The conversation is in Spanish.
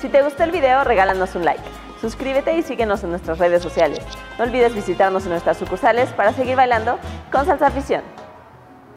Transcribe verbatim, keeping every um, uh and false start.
Si te gustó el video, regálanos un like, suscríbete y síguenos en nuestras redes sociales. No olvides visitarnos en nuestras sucursales para seguir bailando con Salsafición.